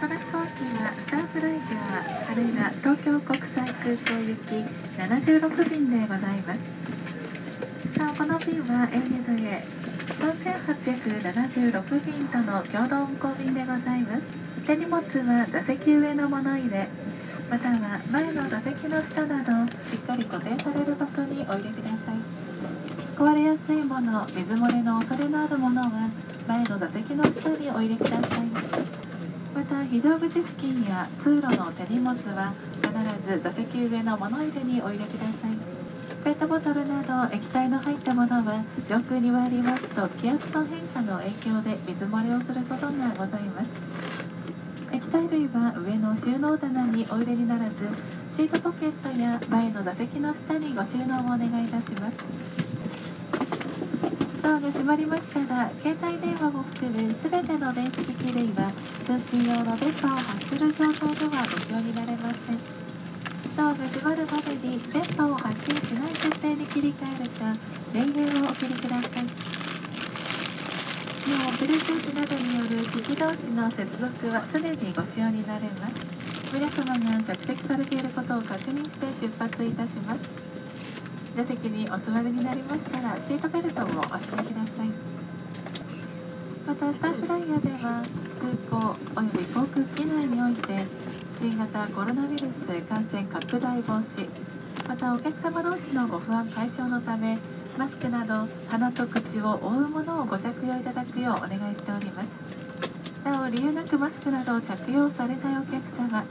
その飛行機はスターフライヤー羽田東京国際空港行き76便でございます。なおこの便は ANA 4876便との共同運航便でございます。手荷物は座席上の物入れまたは前の座席の下などしっかり固定される場所にお入れください。壊れやすいもの、水漏れの恐れのあるものは前の座席の下にお入れください。また非常口付近や通路の手荷物は必ず座席上の物入れにお入れください。ペットボトルなど液体の入ったものは上空に回りますと気圧の変化の影響で水漏れをすることがございます。液体類は上の収納棚にお入れにならず、シートポケットや前の座席の下にご収納をお願いいたします。ドアが閉まりましたら、携帯電話を含む全ての電子機器類は通信用の電波を発する状態ではご使用になれません。ドアが閉まるまでに電波を発信しない設定に切り替えるか、電源をお切りください。もう Bluetooth などによる機器同士の接続は常にご使用になれます。皆様が着席されていることを確認して出発いたします。座席にお座りになりましたらシートベルトをお締めください。またスターフライヤーでは空港および航空機内において新型コロナウイルス感染拡大防止またお客様同士のご不安解消のためマスクなど鼻と口を覆うものをご着用いただくようお願いしております。なお理由なくマスクなどを着用されないお客様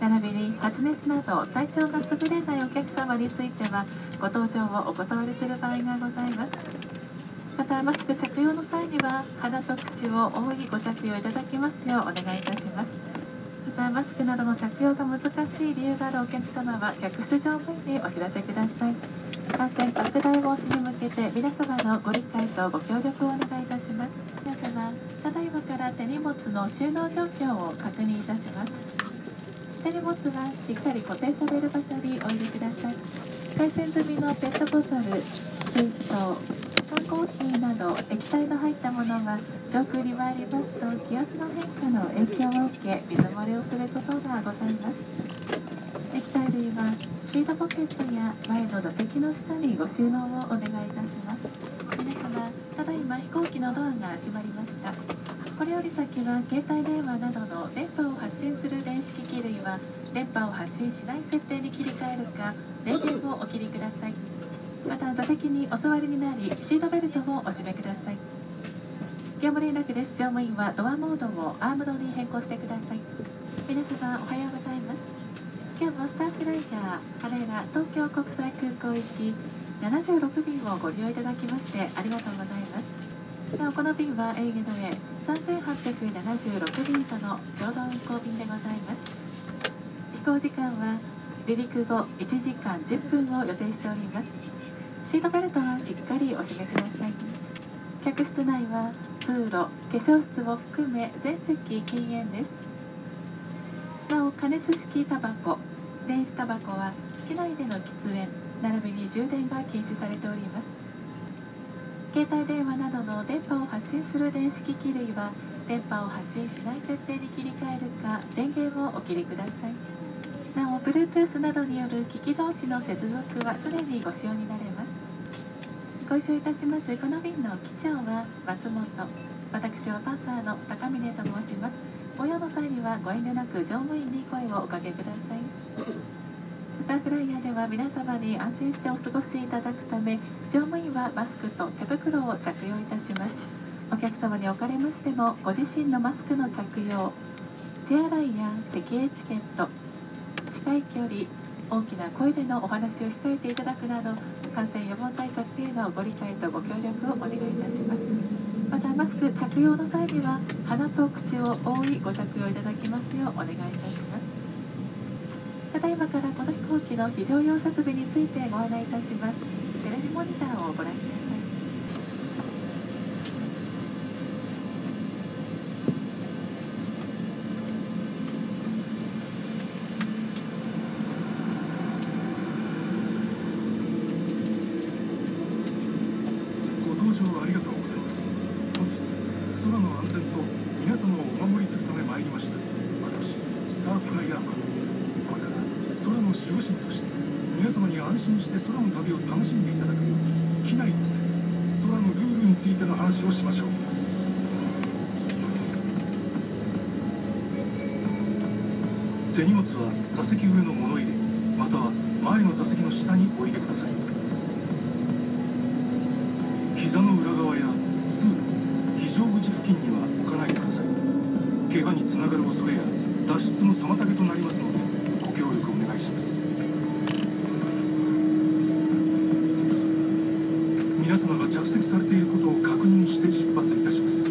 並びに発熱など体調が優れないお客様についてはご搭乗をお断りする場合がございます。またマスク着用の際には鼻と口を覆いご着用いただきますようお願いいたします。またマスクなどの着用が難しい理由があるお客様は客室乗務員にお知らせください。感染拡大防止に向けて皆様のご理解とご協力をお願いいたします。皆様、ただいまから手荷物の収納状況を確認いたします。手荷物はしっかり固定される場所にお入れください。回線済みのペットボトル、水筒、缶コーヒーなど液体の入ったものは上空に回りますと気圧の変化の影響を受け水漏れをすることがございます。液体類はシートポケットや前の座席の下にご収納をお願いいたします。皆様、ただいま飛行機のドアが閉まりました。これより先は携帯電話などの電波を発信する電子機器類は電波を発信しない設定に切り替えるか電源をお切りください。また座席にお座りになりシートベルトをお締めください。業務連絡です。乗務員はドアモードをアームドに変更してください。皆様、おはようございます。今日もスターフライヤー羽田東京国際空港行き76便をご利用いただきましてありがとうございます。なおこの便は ANA 3876便との共同運航便でございます。飛行時間は離陸後1時間10分を予定しております。シートベルトはしっかりお締めください。客室内は通路、化粧室を含め全席禁煙です。なお加熱式タバコ、電子タバコは機内での喫煙並びに充電が禁止されております。携帯電話などの電波を発信する電子機器類は電波を発信しない設定に切り替えるか電源をお切りください。なお Bluetooth などによる機器同士の接続は常にご使用になれます。ご一緒いたしますこの便の機長は松本、私はパーサーの高峰と申します。お用の際にはご遠慮なく乗務員に声をおかけください。スターフライヤーでは皆様に安心してお過ごしいただくため乗務員はマスクと手袋を着用いたします。お客様におかれましてもご自身のマスクの着用、手洗いや咳エチケット、近い距離、大きな声でのお話を控えていただくなど感染予防対策へのご理解とご協力をお願いいたします。またマスク着用の際には鼻と口を覆いご着用いただきますようお願いいたします。ただいまからこの飛行機の非常用設備についてご案内いたします。テレビモニターをご覧ください。ご搭乗ありがとうございます。本日、空の安全と皆様をお守りするため参りました。ターフライヤーマン。これから空の守護神として皆様に安心して空の旅を楽しんでいただくよう、機内の説、空のルールについての話をしましょう。手荷物は座席上の物入れ、または前の座席の下にお入れください。膝の裏側や通路、非常口付近には置かないでください。怪我につながる恐れや脱出の妨げとなりますので、ご協力お願いします。皆様が着席されていることを確認して出発いたします。シ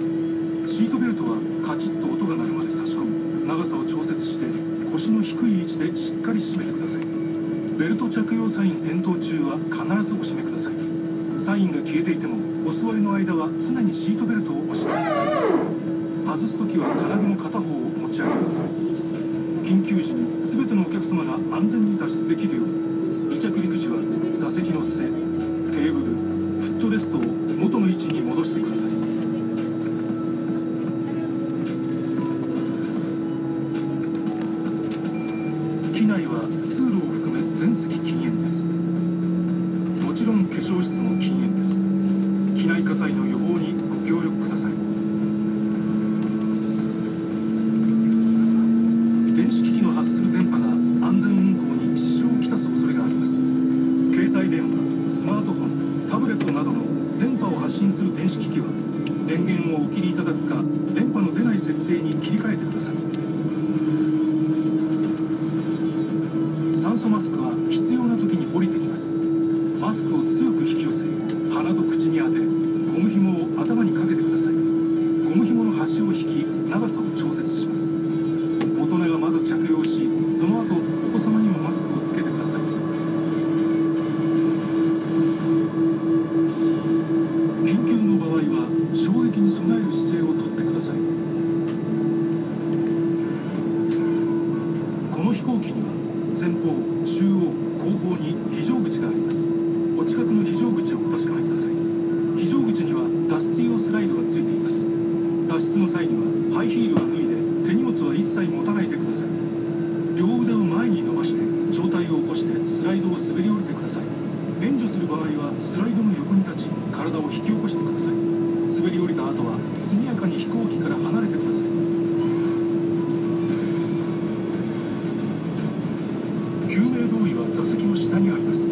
ートベルトはカチッと音が鳴るまで差し込み、長さを調節して腰の低い位置でしっかり締めてください。ベルト着用サイン点灯中は必ずお締めください。サインが消えていてもお座りの間は常にシートベルトをお締めください。外すときは金具の片方を持ち上げます。緊急時に全てのお客様が安全に脱出できるよう、離着陸時は座席の背、テーブル、フットレストを元の位置に戻してください。機内は通路を含め全席禁煙です。もちろん化粧室も禁煙です。機内火災の予防にご協力ください。電子機器の発する電波が安全運航に支障をきたす恐れがあります。携帯電話、スマートフォン、タブレットなどの電波を発信する電子機器は、電源をお切りいただくか電波の出ない設定に切り替えてください。酸素マスクは必要な時に降りてきます。マスクを強く引き寄せ、鼻と口に当て、ゴム紐を頭にかけてください。ゴム紐の端を引き、長さを調節します。大人がまず着用し、その後お子様にもマスクをつけてください。緊急の場合は衝撃に備える姿勢をとってください。この飛行機には前方、中央、後方に非常口があります。お近くの非常口をお確かめください。非常口には脱出用スライドがついています。脱出の際にはハイヒールは脱いで、手荷物は一切持たないでください。両腕を前に伸ばして上体を起こしてスライドを滑り降りてください。援助する場合はスライドの横に立ち、体を引き起こしてください。滑り降りた後は速やかに飛行機から離れてください。救命胴衣は座席の下にあります。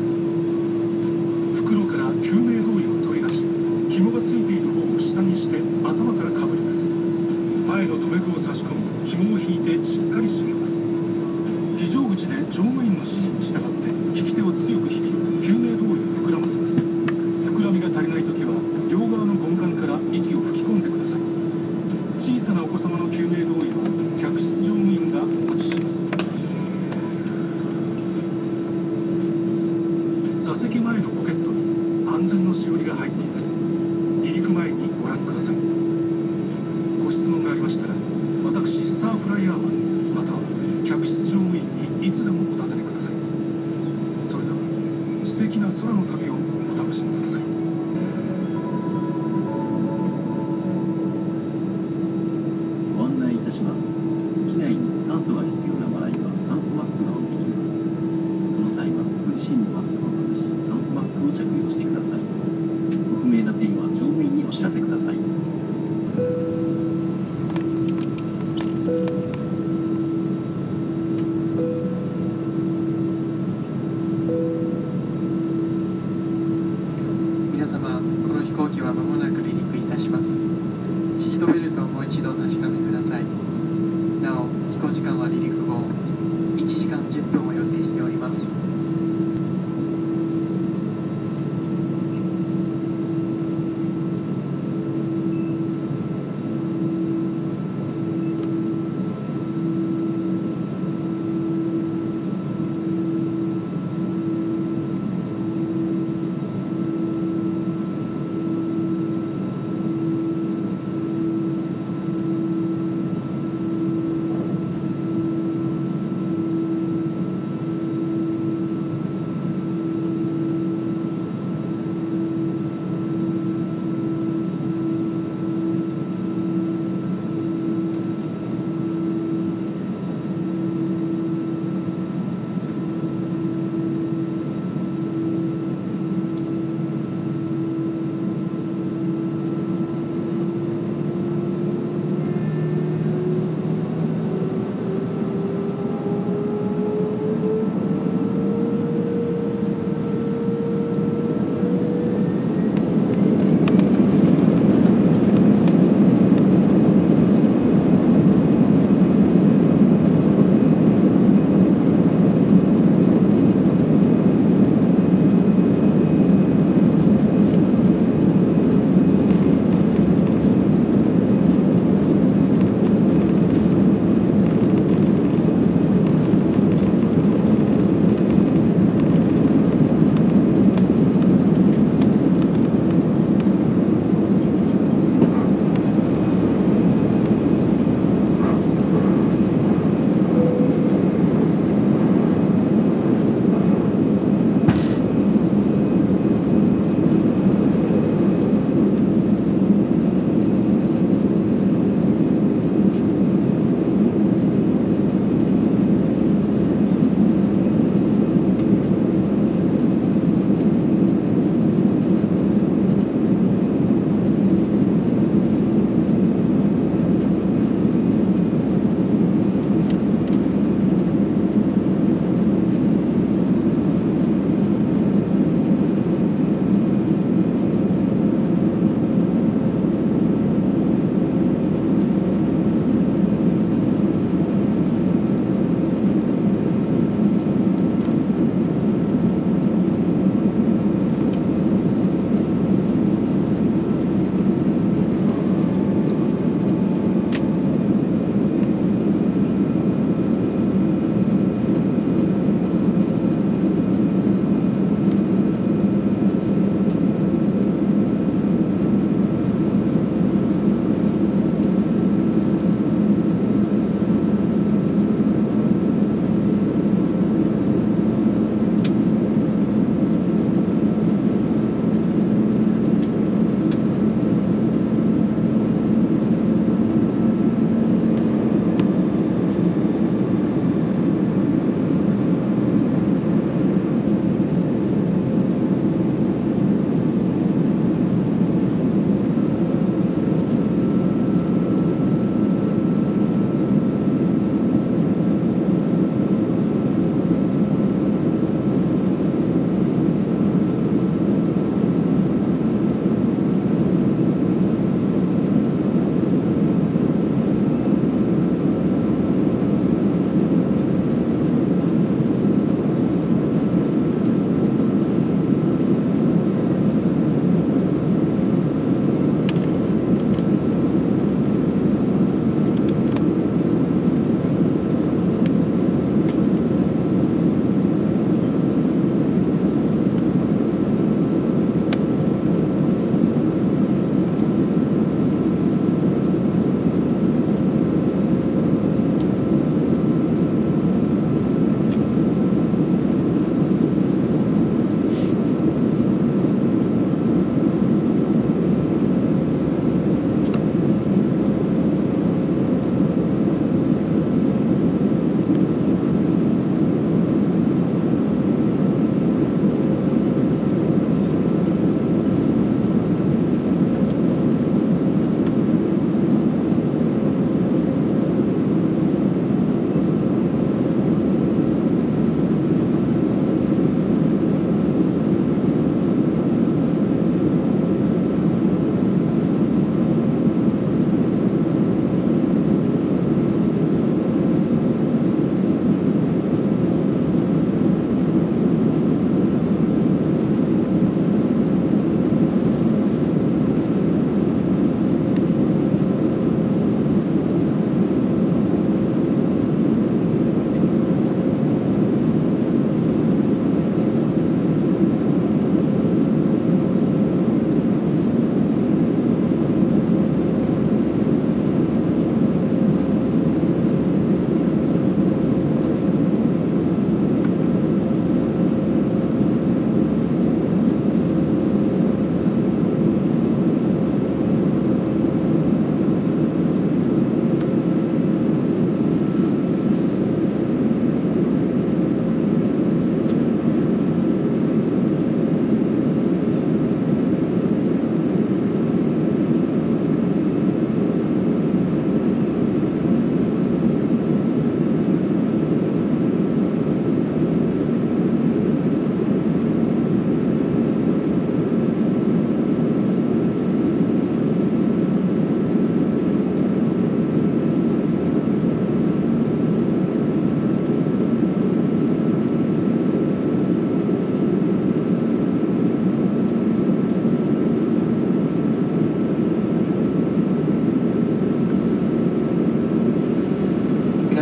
袋から救命胴衣を取り出し、紐がついている方を下にして頭からかぶります。前の留め具を差し込み、紐を引いてしっかり締めます。非常口で乗務員の指示に従って引き手を強く引き、救命胴衣を膨らませます。膨らみが足りない時は両側のゴム管から息を吹き込んでください。小さなお子様の救命胴衣は客室乗務員がお持ちします。座席前のポケットに安全のしおりが入っています。離陸前にご覧ください。ご質問がありましたら、私スターフライヤーマン、または客室乗務員にいつでもお尋ねください。それでは素敵な空の旅をお楽しみください。ご案内いたします。機内に酸素が必要な場合は酸素マスクが置いてきます。ご自身のマスクを外し、酸素マスクを着用してください。ご不明な点は乗務員にお知らせください。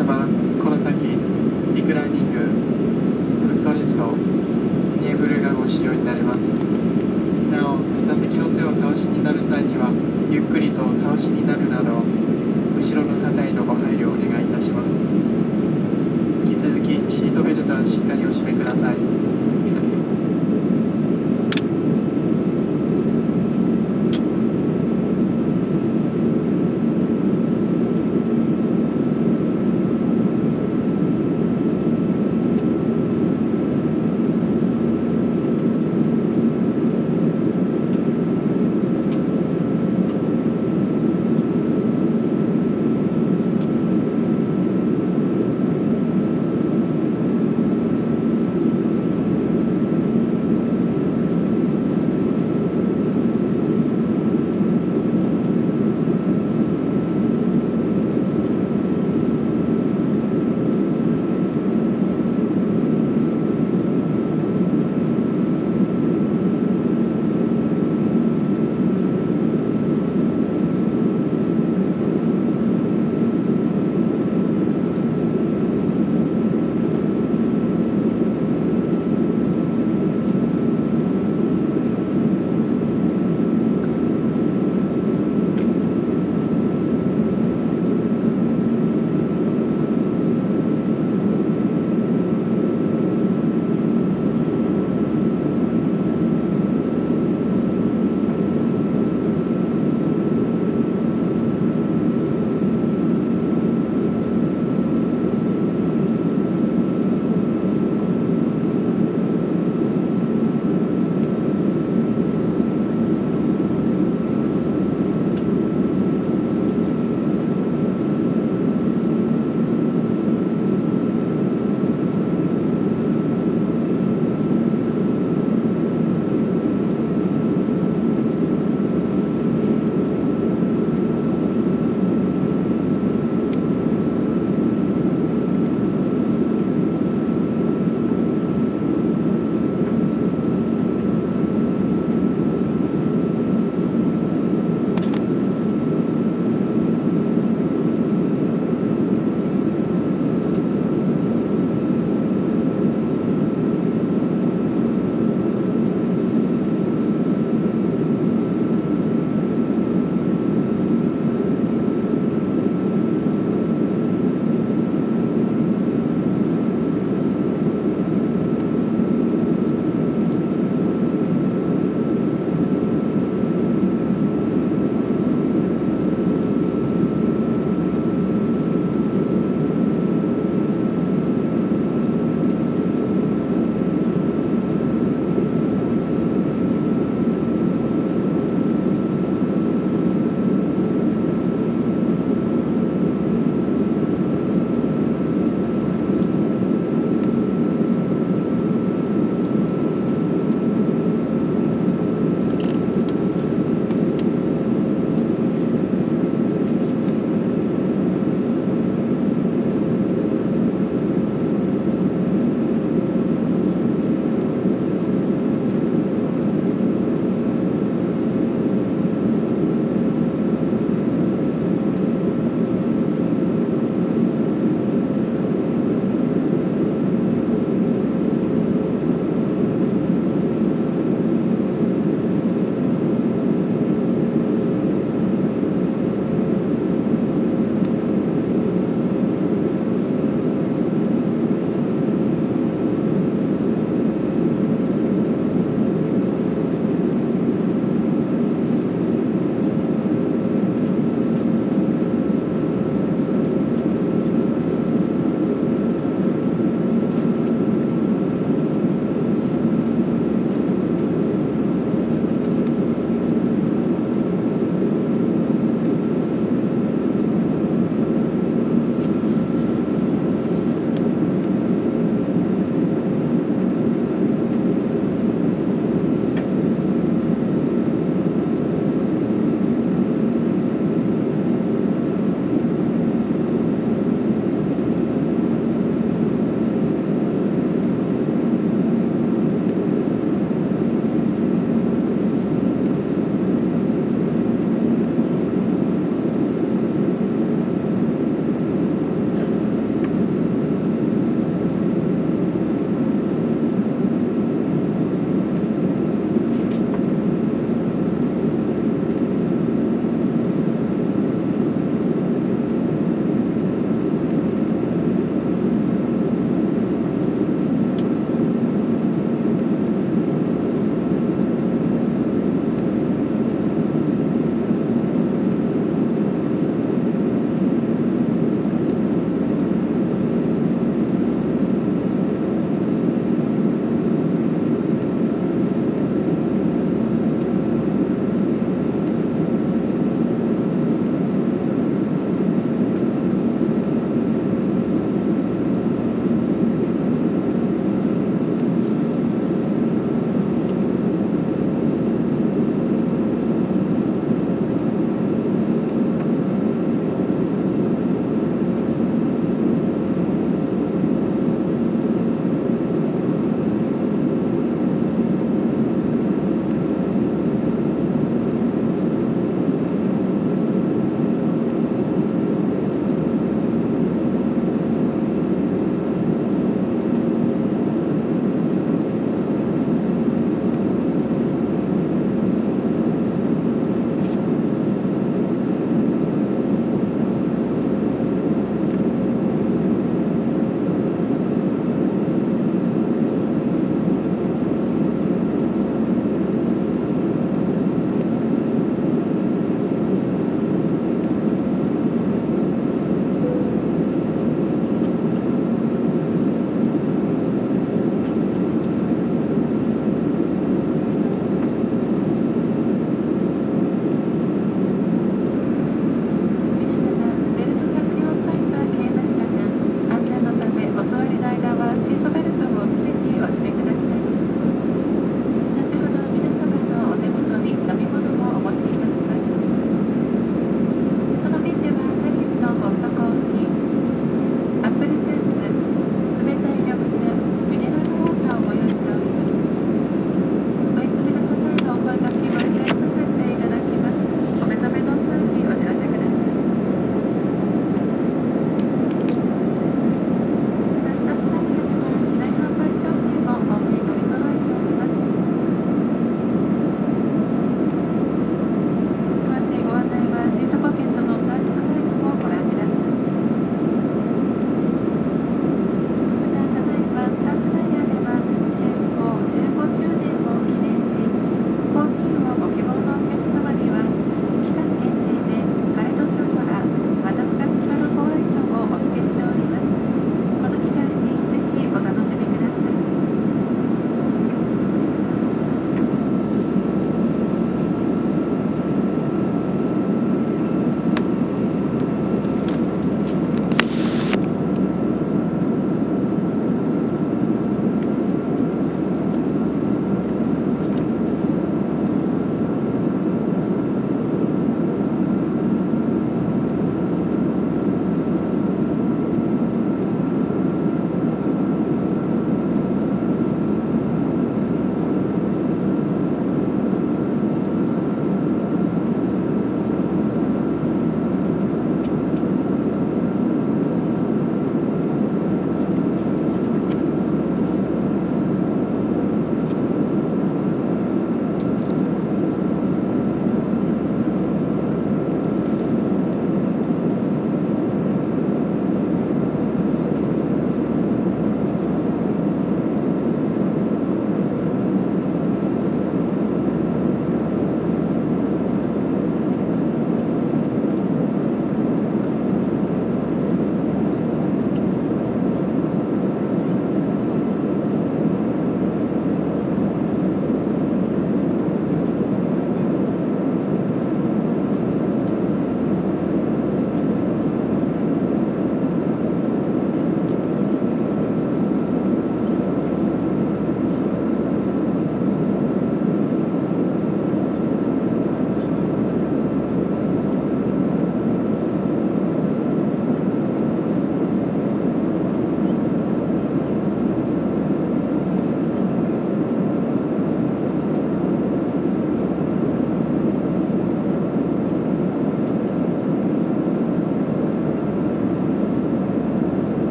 様、この先、リクライニング、フットレスト、テーブルがご使用になれます。なお、座席の背を倒しになる際には、ゆっくりと倒しになるなど、後ろの方へのご配慮をお願いいたします。引き続き、シートベルトはしっかりお締めください。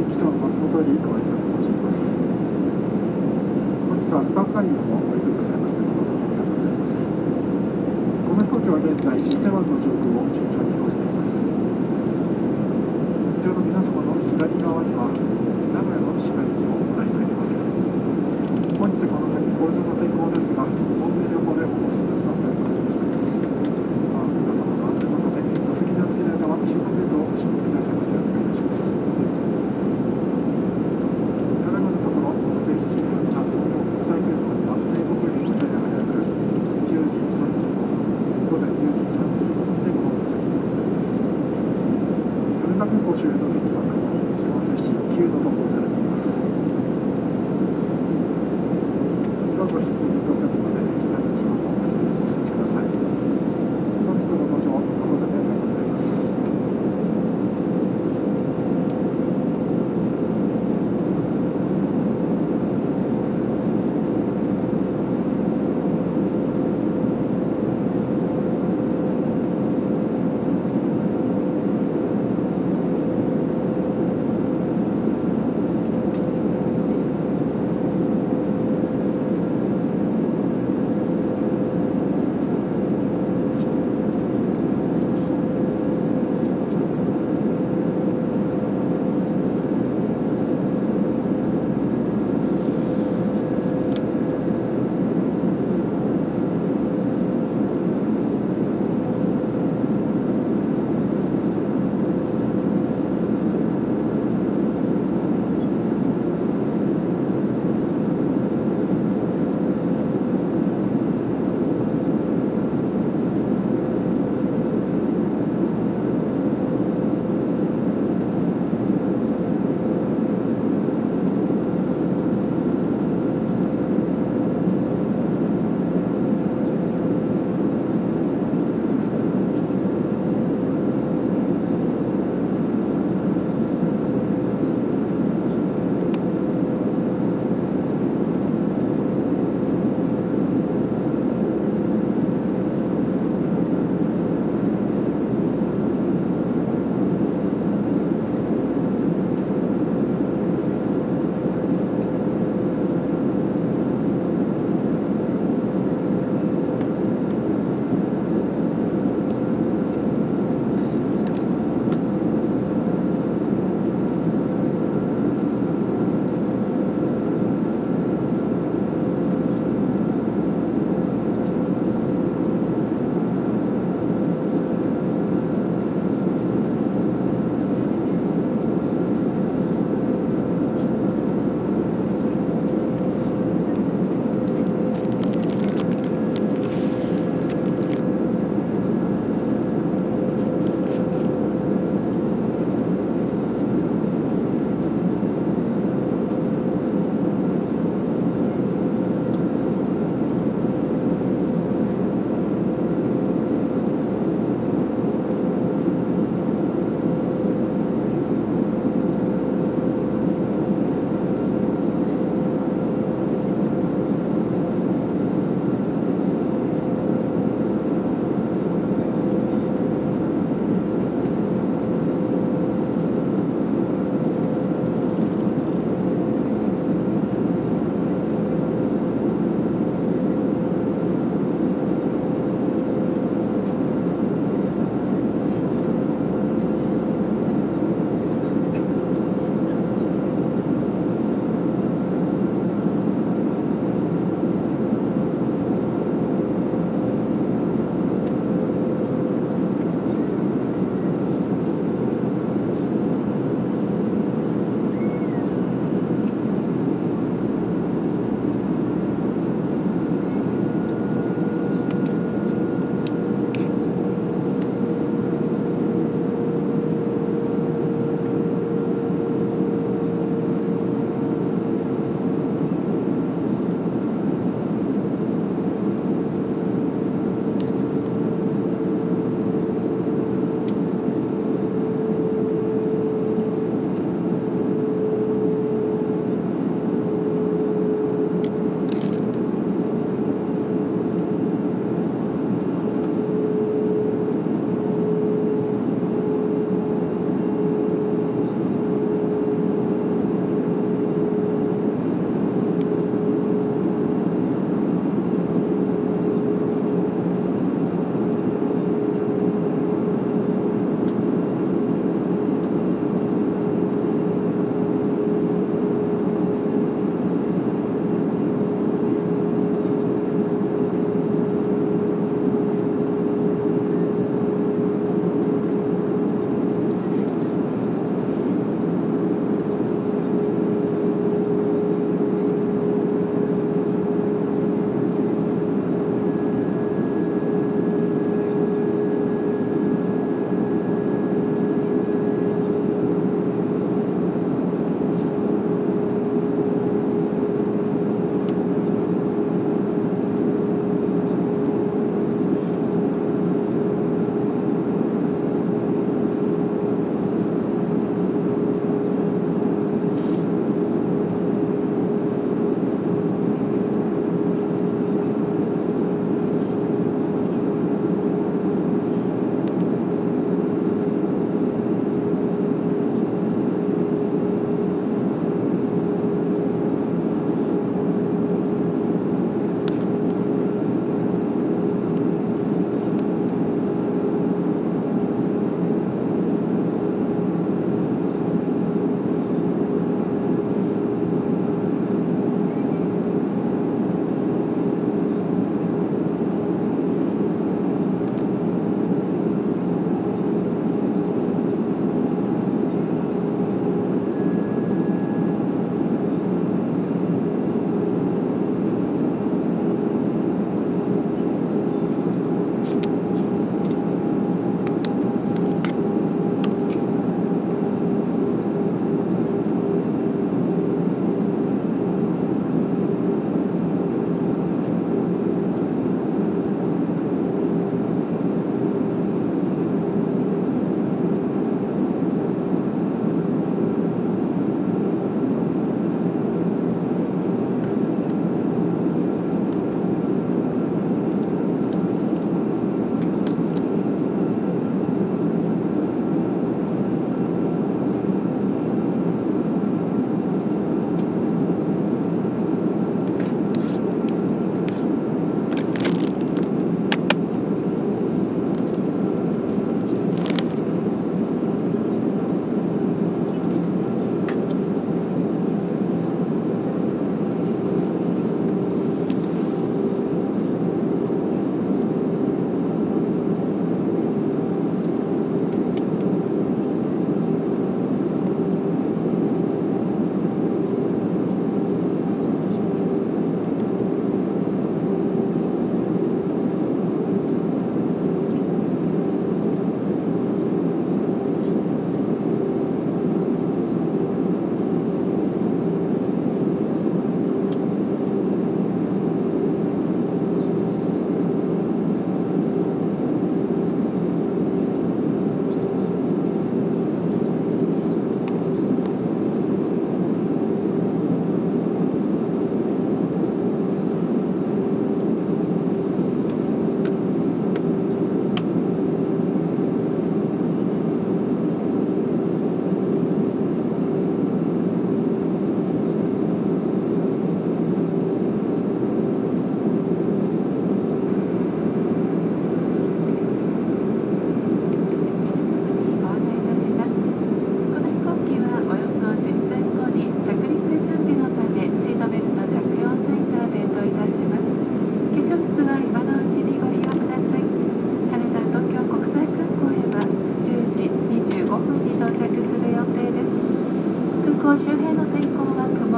定期長の松本よりご挨拶申し上げます。本日はスタンプラインをお寄せくださいまして誠にありがとうございます。コメント機は現在2000湾の上空を順調に移動しています。こちらの皆様の左側には名古屋の市街地をご覧いただけます。本日この先工場の天候ですが、本命予報でおすすめします。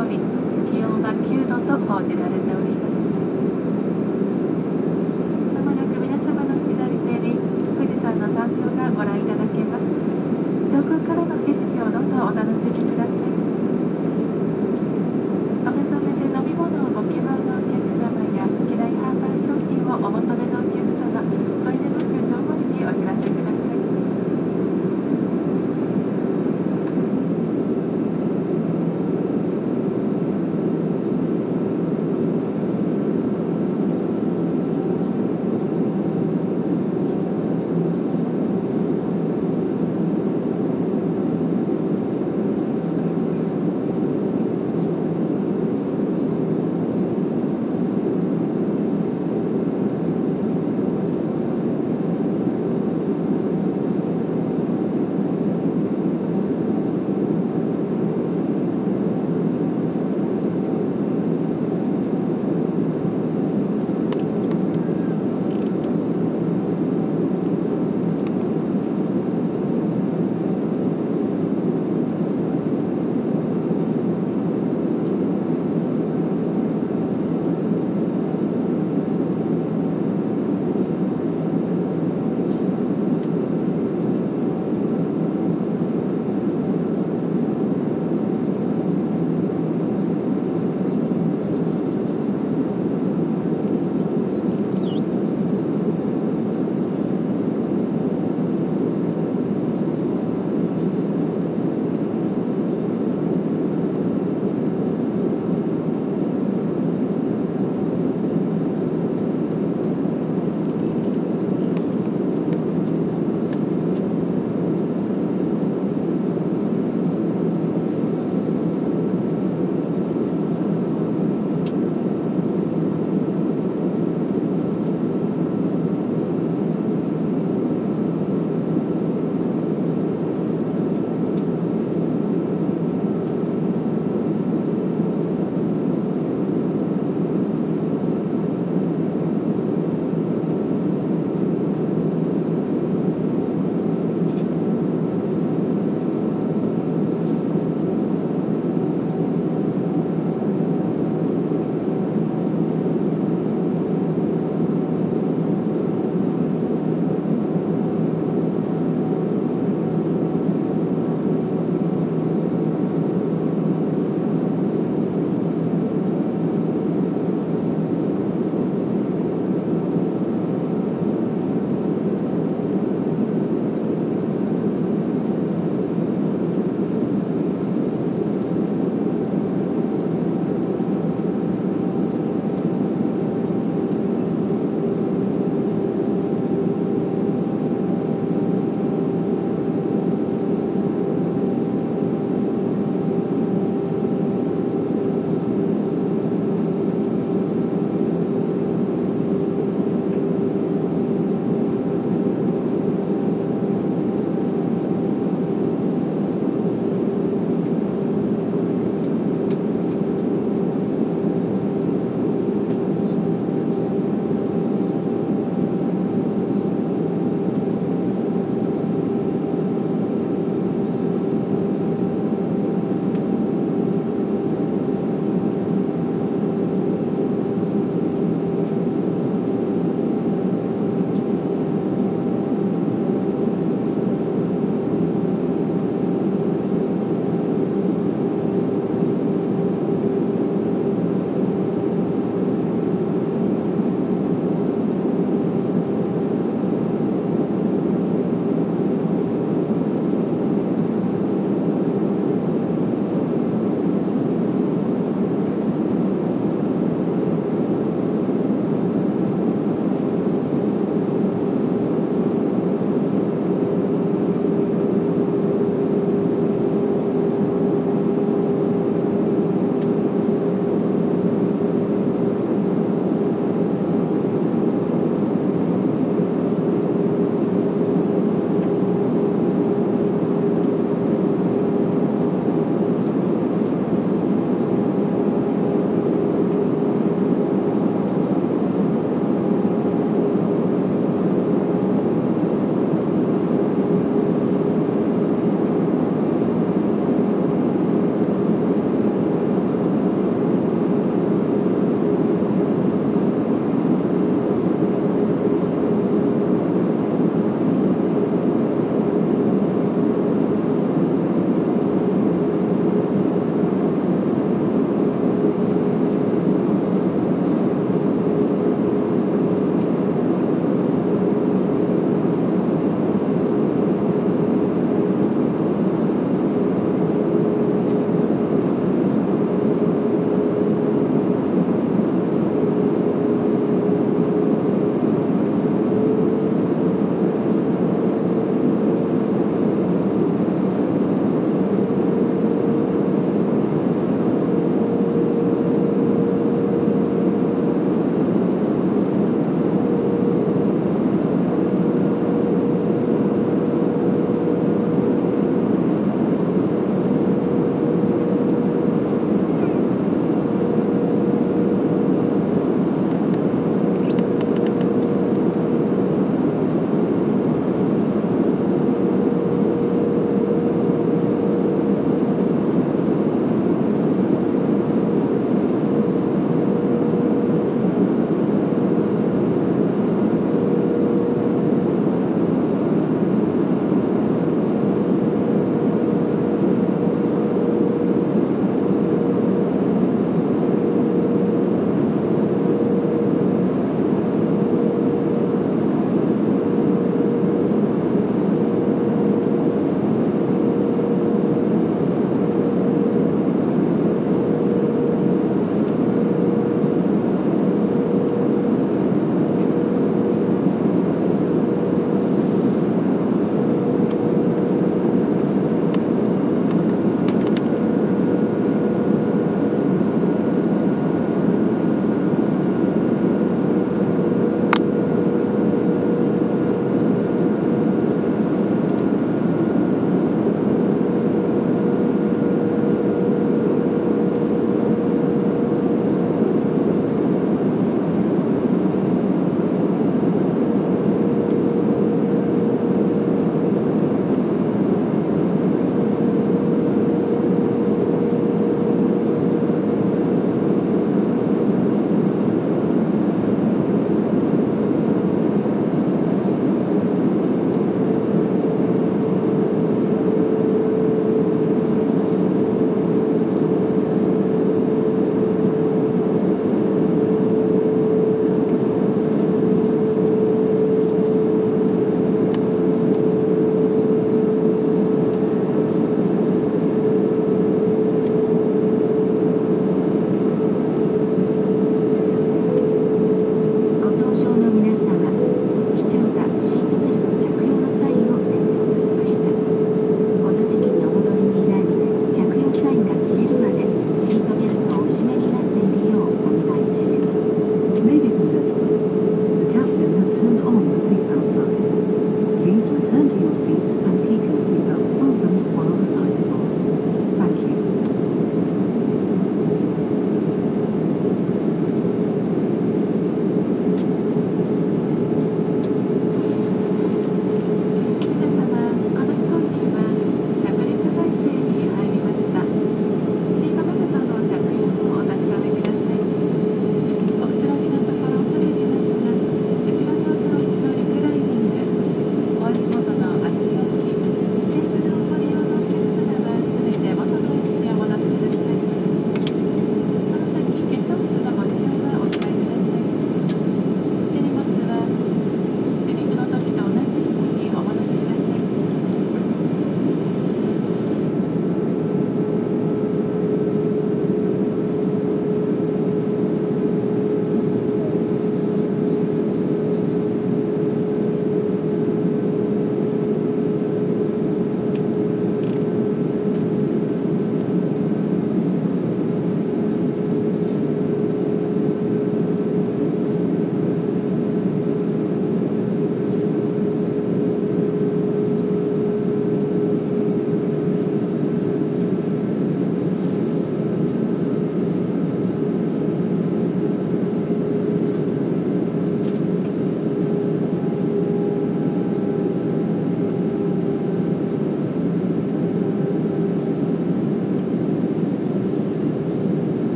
曜日、気温は9度と報じられております。まもなく皆様の左手に富士山の山頂がご覧いただけます。上空からの景色をどうぞお楽しみください。お求めで飲み物をご希望のお客様や機内販売商品をお求めのお客様、ご遠慮なく乗務員にお知らせください。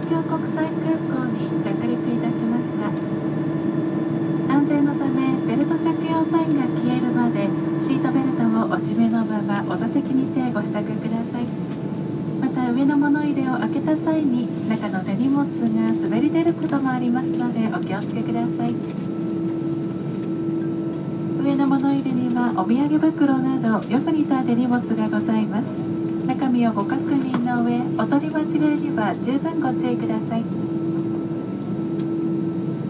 京国際空港に着陸いたしました。安全のためベルト着用サインが消えるまでシートベルトをお締めのままお座席にてご支度ください。また上の物入れを開けた際に中の手荷物が滑り出ることもありますのでお気をつけください。上の物入れにはお土産袋などよく似た手荷物がございます。中身をご確認の上、お取り間違いには十分ご注意ください。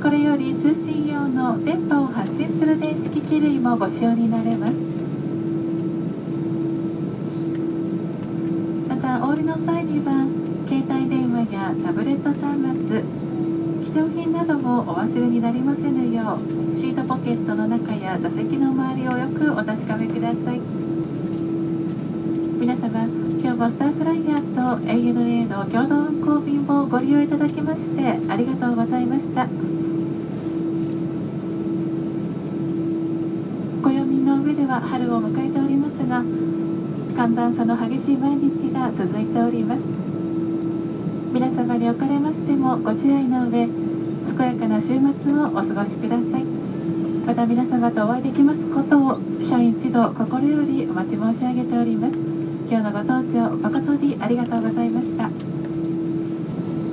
これより通信用の電波を発信する電子機器類もご使用になれます。また、お降りの際には、携帯電話やタブレット端末、貴重品などもお忘れになりませぬよう、シートポケットの中や座席の周りをよくお確かめください。皆様、今日もスターフライヤーと ANA の共同運航便をご利用いただきましてありがとうございました。暦の上では春を迎えておりますが、寒暖差の激しい毎日が続いております。皆様におかれましてもご自愛の上、健やかな週末をお過ごしください。また皆様とお会いできますことを社員一同心よりお待ち申し上げております。今日のご搭乗誠にありがとうございました。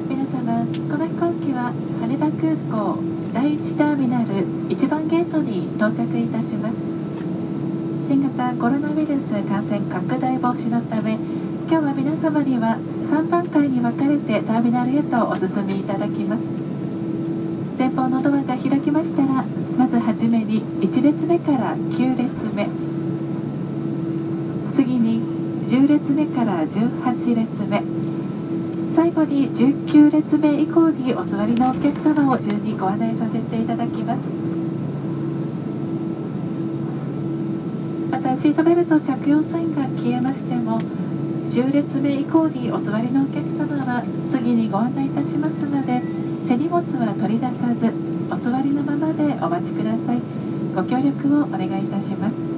皆様、この飛行機は羽田空港第1ターミナル1番ゲートに到着いたします。新型コロナウイルス感染拡大防止のため、今日は皆様には3段階に分かれてターミナルへとお進みいただきます。前方のドアが開きましたら、まずはじめに1列目から9列目、次に10列目から18列目、最後に19列目以降にお座りのお客様を順にご案内させていただきます。またシートベルト着用サインが消えましても、10列目以降にお座りのお客様は次にご案内いたしますので、手荷物は取り出さずお座りのままでお待ちください。ご協力をお願いいたします。